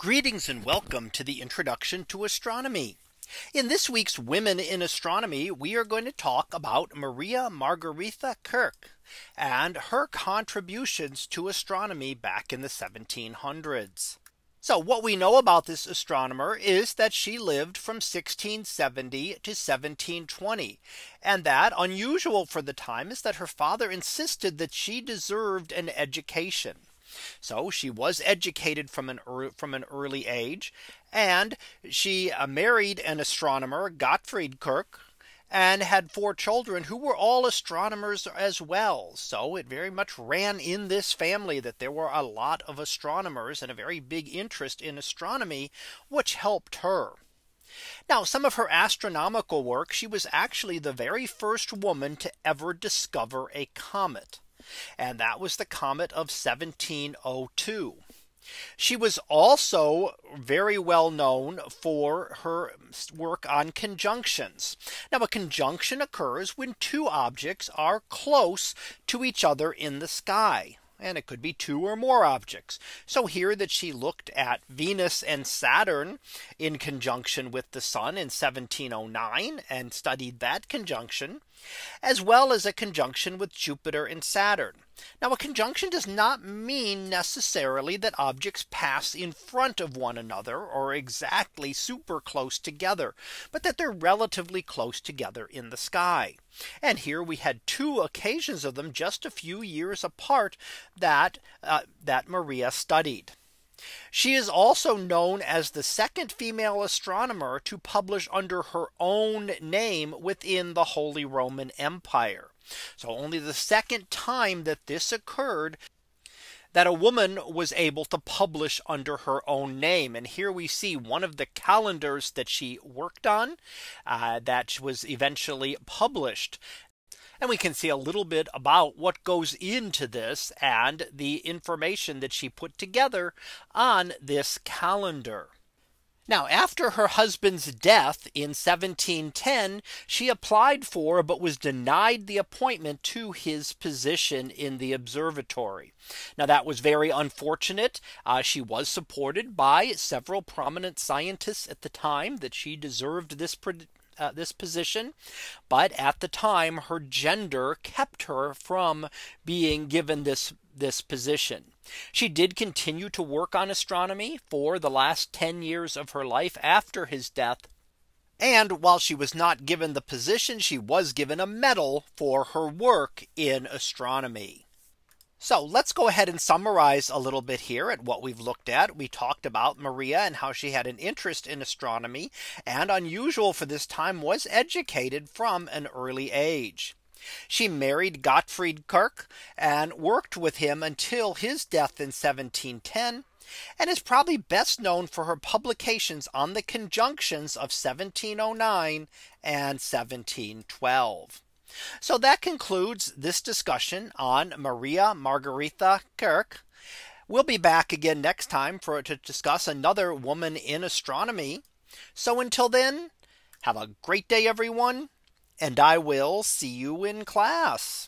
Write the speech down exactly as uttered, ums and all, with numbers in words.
Greetings and welcome to the introduction to astronomy. In this week's Women in Astronomy, we are going to talk about Maria Margaretha Kirch and her contributions to astronomy back in the seventeen hundreds. So what we know about this astronomer is that she lived from sixteen seventy to seventeen twenty. And that, unusual for the time, is that her father insisted that she deserved an education. So she was educated from an early, from an early age, and she married an astronomer, Gottfried Kirch, and had four children who were all astronomers as well. So it very much ran in this family that there were a lot of astronomers and a very big interest in astronomy, which helped her. Now, some of her astronomical work, she was actually the very first woman to ever discover a comet. And that was the comet of seventeen oh two. She was also very well known for her work on conjunctions. Now, a conjunction occurs when two objects are close to each other in the sky. And it could be two or more objects. So here that she looked at Venus and Saturn in conjunction with the sun in seventeen oh nine and studied that conjunction, as well as a conjunction with Jupiter and Saturn. Now, a conjunction does not mean necessarily that objects pass in front of one another or exactly super close together, but that they're relatively close together in the sky. And here we had two occasions of them just a few years apart that uh, that Maria studied. She is also known as the second female astronomer to publish under her own name within the Holy Roman Empire. So only the second time that this occurred that a woman was able to publish under her own name. And here we see one of the calendars that she worked on uh, that was eventually published. And we can see a little bit about what goes into this and the information that she put together on this calendar. Now, after her husband's death in seventeen ten, she applied for but was denied the appointment to his position in the observatory. Now, that was very unfortunate. Uh, she was supported by several prominent scientists at the time that she deserved this Uh, this position, but at the time her gender kept her from being given this this position. She did continue to work on astronomy for the last ten years of her life after his death, and while she was not given the position, she was given a medal for her work in astronomy. So let's go ahead and summarize a little bit here at what we've looked at. We talked about Maria and how she had an interest in astronomy, and unusual for this time, was educated from an early age. She married Gottfried Kirch and worked with him until his death in seventeen ten, and is probably best known for her publications on the conjunctions of seventeen oh nine and seventeen twelve. So that concludes this discussion on Maria Margaretha Kirch. We'll be back again next time for to discuss another woman in astronomy. So until then, have a great day, everyone, and I will see you in class.